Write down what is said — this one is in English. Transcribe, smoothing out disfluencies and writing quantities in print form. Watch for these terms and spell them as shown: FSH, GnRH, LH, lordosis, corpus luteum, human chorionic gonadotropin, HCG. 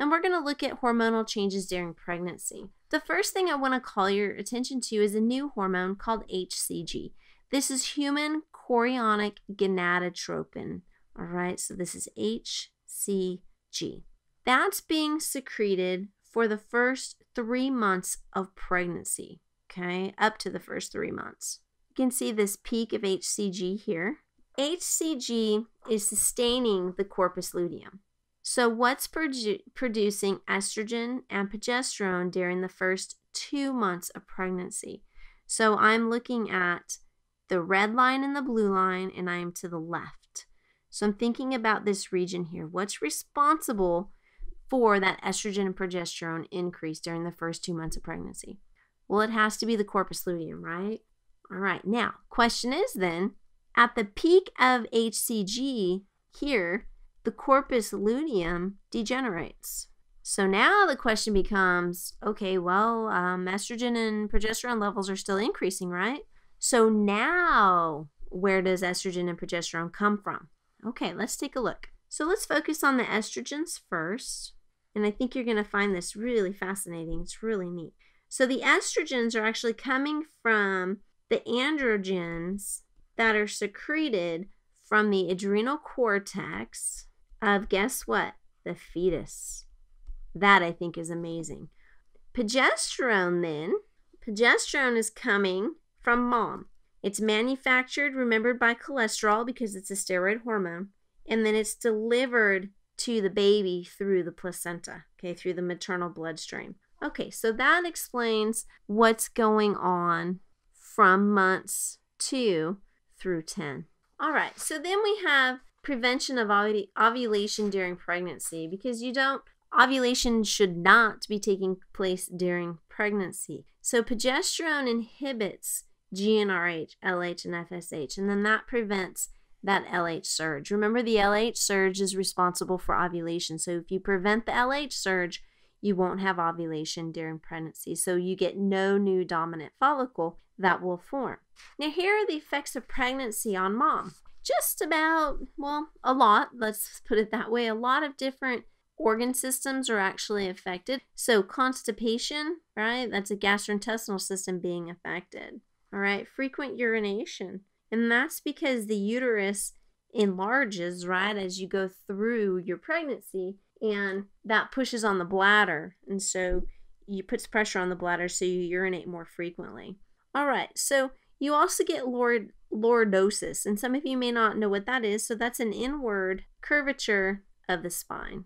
and we're going to look at hormonal changes during pregnancy. The first thing I want to call your attention to is a new hormone called HCG. This is human chorionic gonadotropin. All right, so this is HCG. That's being secreted for the first 3 months of pregnancy, okay, up to the first 3 months. You can see this peak of HCG here. HCG is sustaining the corpus luteum. So what's producing estrogen and progesterone during the first 2 months of pregnancy? So I'm looking at the red line and the blue line, and I'm to the left. So I'm thinking about this region here. What's responsible for that estrogen and progesterone increase during the first 2 months of pregnancy? Well, it has to be the corpus luteum, right? All right, now, question is then, at the peak of HCG here, the corpus luteum degenerates. So now the question becomes, okay, well, estrogen and progesterone levels are still increasing, right? So now, where does estrogen and progesterone come from? Okay, let's take a look. So let's focus on the estrogens first, and I think you're going to find this really fascinating. It's really neat. So the estrogens are actually coming from the androgens that are secreted from the adrenal cortex of, guess what? The fetus. That I think is amazing. Progesterone then, progesterone is coming from mom. It's manufactured, remembered, by cholesterol because it's a steroid hormone, and then it's delivered to the baby through the placenta, okay, through the maternal bloodstream. Okay, so that explains what's going on from months 2 through 10. All right, so then we have prevention of ovulation during pregnancy, because you don't, ovulation should not be taking place during pregnancy. So progesterone inhibits GnRH, LH, and FSH, and then that prevents that LH surge. Remember, the LH surge is responsible for ovulation. So if you prevent the LH surge, you won't have ovulation during pregnancy. So you get no new dominant follicle that will form. Now, here are the effects of pregnancy on mom. Just about, well, a lot, let's put it that way. A lot of different organ systems are actually affected. So constipation, right? That's a gastrointestinal system being affected. All right, frequent urination. And that's because the uterus enlarges, right, as you go through your pregnancy, and that pushes on the bladder. And so it puts pressure on the bladder, so you urinate more frequently. All right, so you also get lordosis. And some of you may not know what that is. So that's an inward curvature of the spine.